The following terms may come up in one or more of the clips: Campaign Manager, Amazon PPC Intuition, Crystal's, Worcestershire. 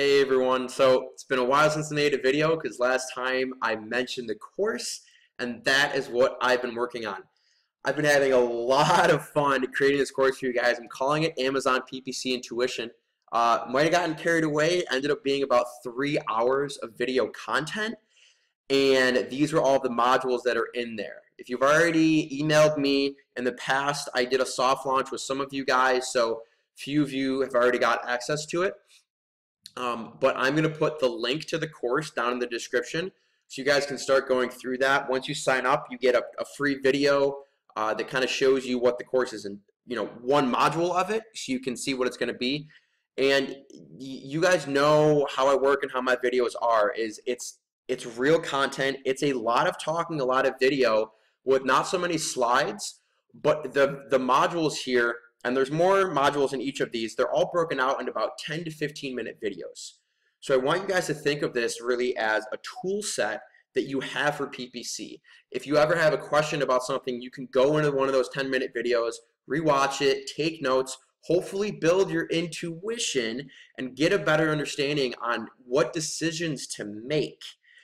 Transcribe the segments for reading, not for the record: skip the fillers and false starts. Hey everyone, so it's been a while since I made a video because last time I mentioned the course, and that is what I've been working on. I've been having a lot of fun creating this course for you guys. I'm calling it Amazon PPC Intuition. Might have gotten carried away, ended up being about 3 hours of video content, and these were all the modules that are in there. If you've already emailed me in the past, I did a soft launch with some of you guys, so few of you have already got access to it. But I'm going to put the link to the course down in the description so you guys can start going through that. Once you sign up, you get a free video that kind of shows you what the course is and, you know, one module of it, so you can see what it's going to be. And you guys know how I work and how my videos are, is it's real content. It's a lot of talking, a lot of video with not so many slides, but the modules here, and there's more modules in each of these, they're all broken out in about 10 to 15 minute videos. So I want you guys to think of this really as a tool set that you have for PPC. If you ever have a question about something, you can go into one of those 10 minute videos, rewatch it, take notes, hopefully build your intuition and get a better understanding on what decisions to make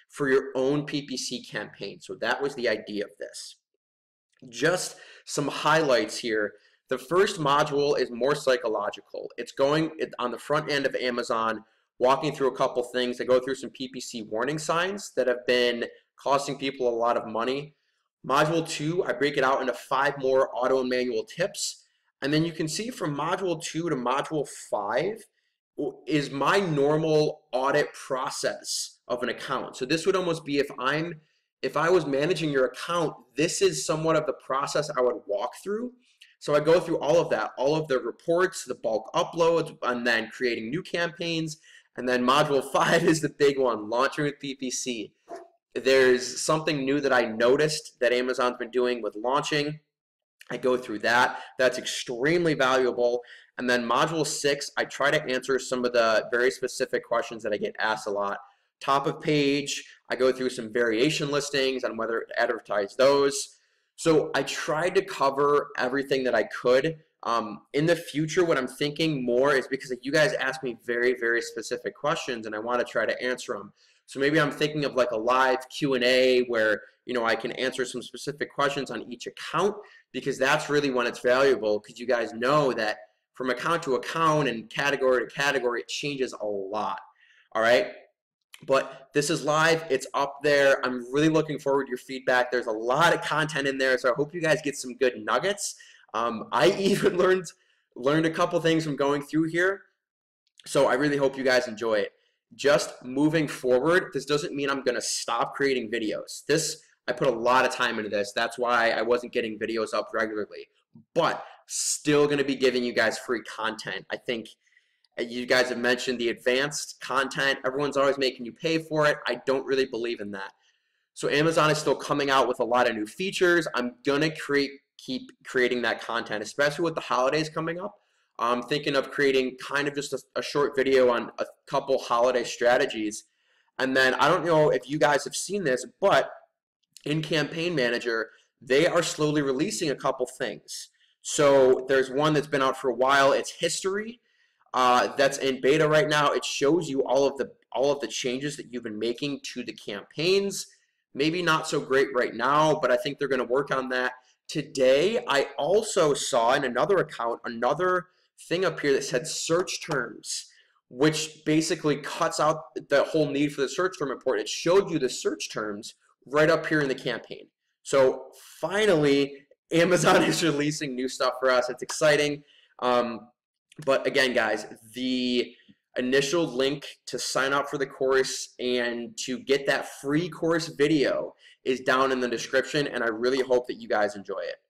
for your own PPC campaign. So that was the idea of this. Just some highlights here. The first module is more psychological. It's going on the front end of Amazon, walking through a couple things. I go through some PPC warning signs that have been costing people a lot of money. Module 2, I break it out into 5 more auto and manual tips. And then you can see from module 2 to module 5 is my normal audit process of an account. So this would almost be if I was managing your account, this is somewhat of the process I would walk through. So I go through all of that, all of the reports, the bulk uploads, and then creating new campaigns. And then module 5 is the big one, launching with PPC. There's something new that I noticed that Amazon's been doing with launching. I go through that. That's extremely valuable. And then module 6, I try to answer some of the very specific questions that I get asked a lot. Top of page, I go through some variation listings on whether to advertise those. So I tried to cover everything that I could. In the future, what I'm thinking more is because you guys ask me very, very specific questions, and I want to try to answer them. So maybe I'm thinking of like a live Q&A where, you know, I can answer some specific questions on each account, because that's really when it's valuable, because you guys know that from account to account and category to category, it changes a lot. All right. But this is live, it's up there. I'm really looking forward to your feedback. There's a lot of content in there, so I hope you guys get some good nuggets. I even learned a couple things from going through here, so I really hope you guys enjoy it. Just moving forward, this doesn't mean I'm gonna stop creating videos. I put a lot of time into this. That's why I wasn't getting videos up regularly, but still gonna be giving you guys free content. I think you guys have mentioned the advanced content. Everyone's always making you pay for it. I don't really believe in that. So Amazon is still coming out with a lot of new features. I'm gonna keep creating that content, especially with the holidays coming up. I'm thinking of creating kind of just a short video on a couple holiday strategies. And then I don't know if you guys have seen this, but in Campaign Manager, they are slowly releasing a couple things. So there's one that's been out for a while. It's history. That's in beta right now. It shows you all of the changes that you've been making to the campaigns. Maybe not so great right now, but I think they're going to work on that. Today, I also saw in another account another thing up here that said search terms, which basically cuts out the whole need for the search term report. It showed you the search terms right up here in the campaign. So finally, Amazon is releasing new stuff for us. It's exciting. But again, guys, the initial link to sign up for the course and to get that free course video is down in the description, and I really hope that you guys enjoy it.